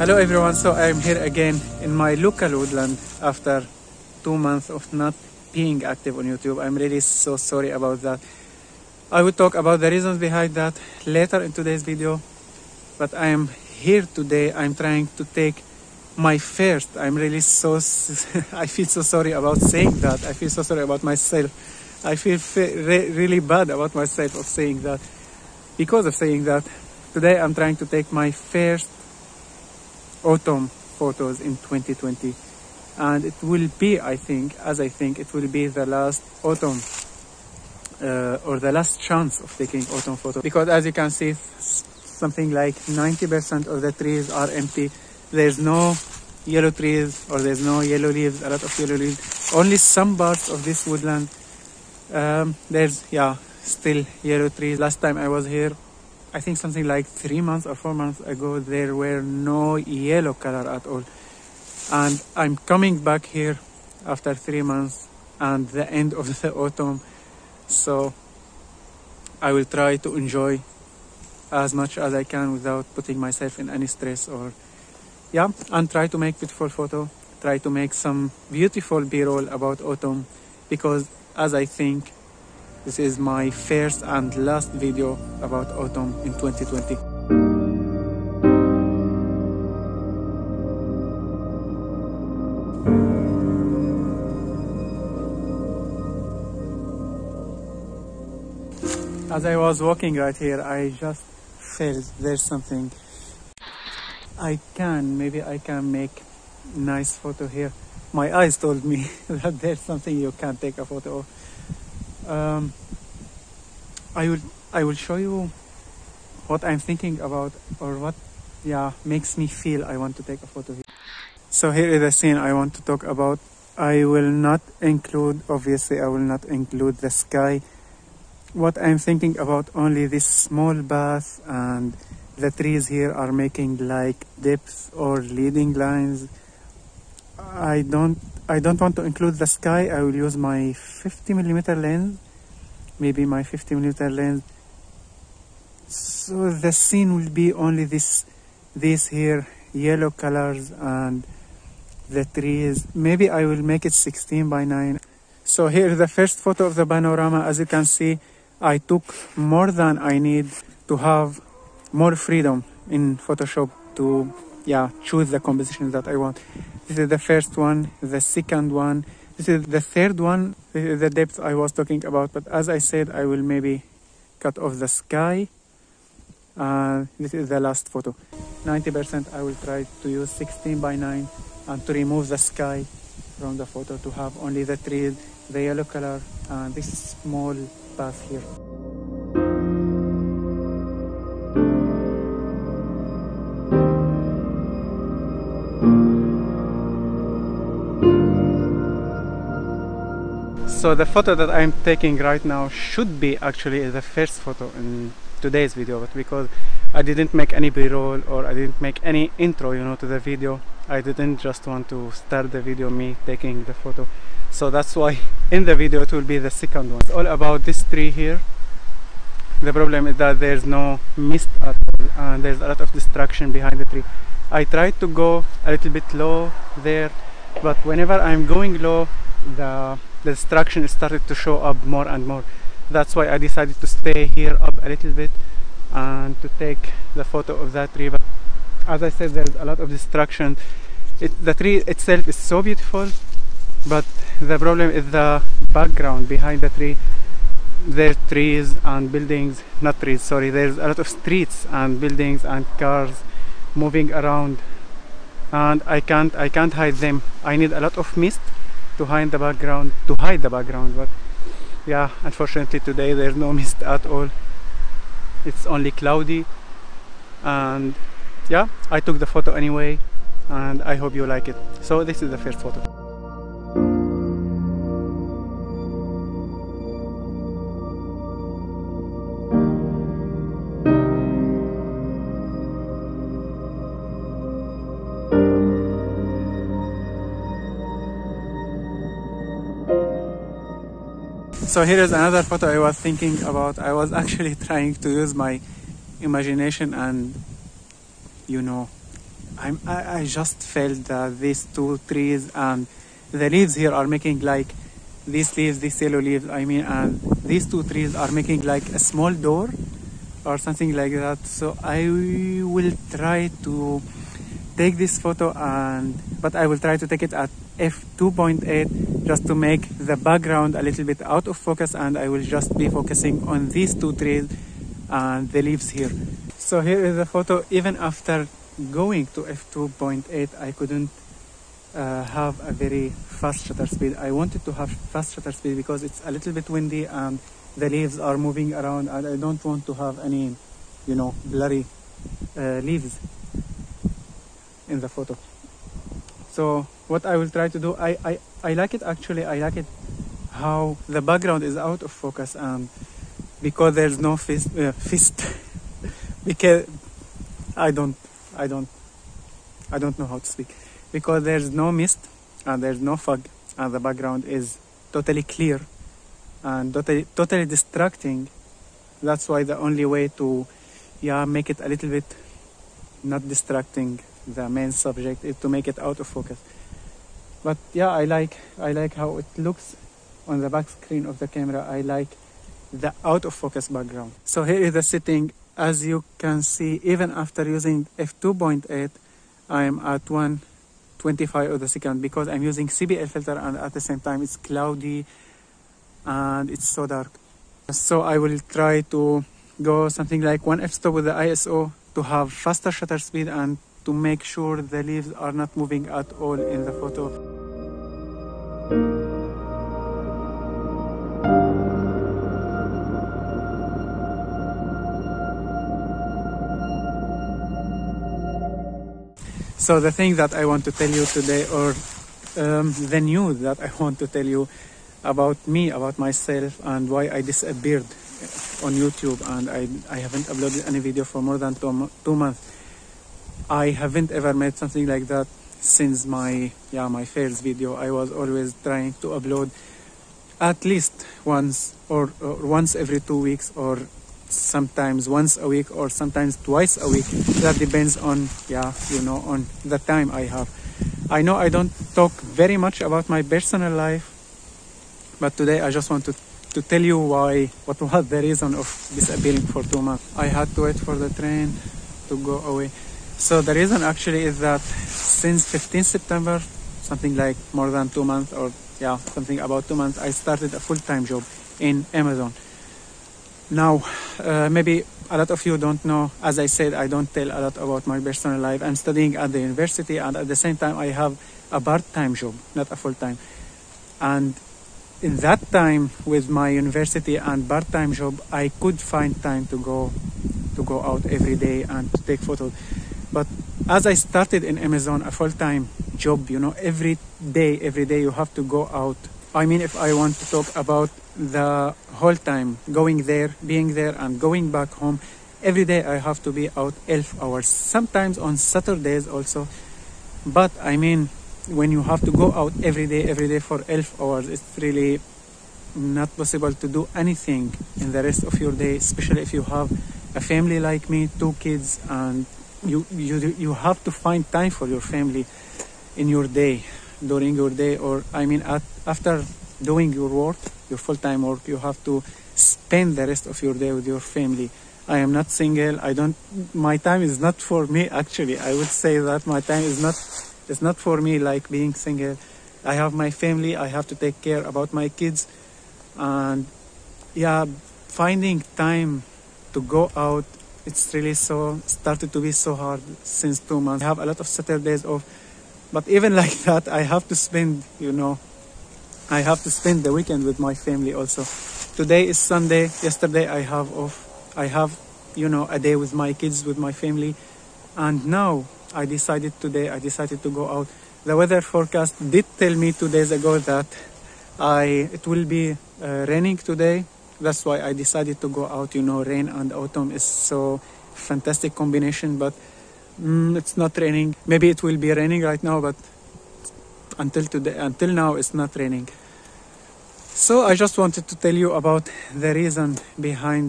Hello everyone, so I'm here again in my local woodland after 2 months of not being active on YouTube. I'm really so sorry about that. I will talk about the reasons behind that later in today's video, but I am here today. I'm trying to take my first, I feel so sorry about saying that. I feel so sorry about myself. I feel really bad about myself of saying that. Because of saying that, today I'm trying to take my first autumn photos in 2020, and it will be, I think it will be the last autumn or the last chance of taking autumn photos, because as you can see, something like 90% of the trees are empty. There's no yellow trees, or there's no yellow leaves, a lot of yellow leaves. Only some parts of this woodland still yellow trees. Last time I was here, I think something like 3 months or 4 months ago, there were no yellow color at all. And I'm coming back here after 3 months and the end of the autumn. So I will try to enjoy as much as I can without putting myself in any stress, or and try to make beautiful photo, try to make some beautiful b-roll about autumn, because as I think, this is my first and last video about autumn in 2020. As I was walking right here, I just felt there's something. Maybe I can make nice photo here. My eyes told me that there's something you can take a photo of. I will show you what I'm thinking about, or what makes me feel I want to take a photo here. So here is the scene I want to talk about. I will not include the sky. What I'm thinking about, only this small path, and the trees here are making like dips or leading lines. I don't want to include the sky. I will use my 50mm lens, so the scene will be only these here yellow colors and the trees. Maybe I will make it 16 by 9. So here is the first photo of the panorama. As you can see, I took more than I need to have more freedom in Photoshop to choose the composition that I want. This is the first one, the second one, this is the third one. This is the depth I was talking about, but as I said, I will maybe cut off the sky. This is the last photo. 90% I will try to use 16 by 9, and to remove the sky from the photo, to have only the trees, the yellow color, and this small path here. So the photo that I'm taking right now should be actually the first photo in today's video, but because I didn't make any b-roll, or I didn't make any intro, to the video, I didn't just want to start the video me taking the photo. So that's why in the video it will be the second one. It's all about this tree here. The problem is that there's no mist at all, and there's a lot of distraction behind the tree. I tried to go a little bit low there, but whenever I'm going low, the distraction started to show up more and more. That's why I decided to stay here up a little bit and to take the photo of that tree. But as I said, there's a lot of distraction. The tree itself is so beautiful, but the problem is the background behind the tree. There's trees and buildings, not trees, sorry, there's a lot of streets and buildings and cars moving around, and I can't hide them. I need a lot of mist to hide the background, but unfortunately today there's no mist at all. It's only cloudy, and I took the photo anyway, and I hope you like it. So this is the first photo. So here is another photo I was thinking about. I was actually trying to use my imagination and I just felt these two trees and the leaves here are making like these leaves, these yellow leaves, I mean, and these two trees are making like a small door or something like that. So I will try to take this photo, but I will try to take it at f2.8 just to make the background a little bit out of focus, and I will just be focusing on these two trees and the leaves here. So here is the photo. Even after going to f2.8, I couldn't have a very fast shutter speed. I wanted to have fast shutter speed because it's a little bit windy and the leaves are moving around, and I don't want to have any, you know, blurry leaves in the photo. So what I will try to do, I like it actually. I like it how the background is out of focus, and because there's no fist because I don't know how to speak, because there's no mist and there's no fog, and the background is totally clear and totally distracting. That's why the only way to make it a little bit not distracting the main subject is to make it out of focus. But yeah, I like how it looks on the back screen of the camera. I like the out of focus background. So here is the setting. As you can see, even after using f2.8, I am at 1/25 of the second because I'm using CPL filter, and at the same time it's cloudy and it's so dark. So I will try to go something like 1 f-stop with the ISO to have faster shutter speed and to make sure the leaves are not moving at all in the photo. So the thing that I want to tell you today, or the news that I want to tell you about me, about myself, and why I disappeared on YouTube and I haven't uploaded any video for more than two months. I haven't ever made something like that since my first video. I was always trying to upload at least once or once every 2 weeks, or sometimes once a week, or sometimes twice a week. That depends on on the time I have. I know I don't talk very much about my personal life, but today I just want to tell you what was the reason of disappearing for 2 months. I had to wait for the train to go away. So the reason actually is that since 15 September, something like more than 2 months, or something about 2 months, I started a full-time job in Amazon. Now, maybe a lot of you don't know, as I said, I don't tell a lot about my personal life. I'm studying at the university, and at the same time I have a part-time job, not a full-time. And in that time with my university and part-time job, I could find time to go out every day and to take photos. But as I started in Amazon, a full-time job, every day you have to go out. I mean, if I want to talk about the whole time, going there, being there, and going back home, every day I have to be out 12 hours, sometimes on Saturdays also. But I mean, when you have to go out every day for 12 hours, it's really not possible to do anything in the rest of your day, especially if you have a family like me, 2 kids, and you have to find time for your family in your day, during your day, or I mean, after doing your work, your full-time work, you have to spend the rest of your day with your family. I am not single. My time is not for me, actually. I would say that my time is not for me, like being single. I have my family. I have to take care about my kids. And finding time to go out, it's really started to be so hard since 2 months. I have a lot of Saturdays off, but even like that, I have to spend, I have to spend the weekend with my family also. Today is Sunday. Yesterday I have off. I have, a day with my kids, with my family. And now I decided to go out. The weather forecast did tell me 2 days ago that it will be raining today. That's why I decided to go out. Rain and autumn is so fantastic combination, but it's not raining. Maybe it will be raining right now, but until now it's not raining. So I just wanted to tell you about the reason behind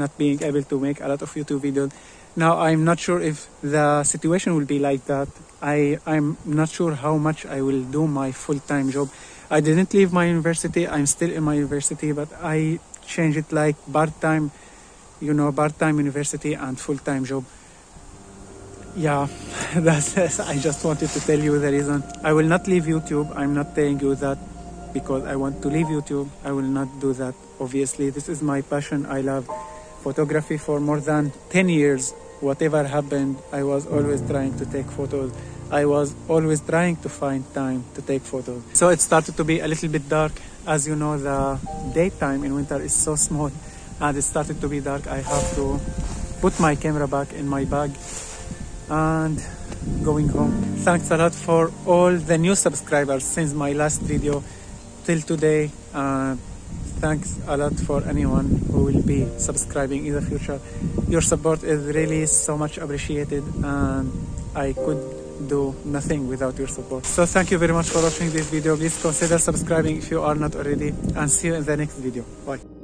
not being able to make a lot of YouTube videos. Now I'm not sure if the situation will be like that. I'm not sure how much I will do my full-time job. I didn't leave my university, I'm still in my university, but I changed it like part-time, you know, part-time university and full-time job. Yeah, that's I just wanted to tell you the reason. I will not leave YouTube. I'm not telling you that because I want to leave YouTube. I will not do that. Obviously, this is my passion. I love photography for more than 10 years. Whatever happened, I was always trying to take photos. I was always trying to find time to take photos. So it started to be a little bit dark. As you know, the daytime in winter is so small, and it started to be dark. I have to put my camera back in my bag and going home. Thanks a lot for all the new subscribers since my last video till today. Thanks a lot for anyone who will be subscribing in the future. Your support is really so much appreciated, and I could do nothing without your support. So thank you very much for watching this video. Please consider subscribing if you are not already, and see you in the next video. Bye.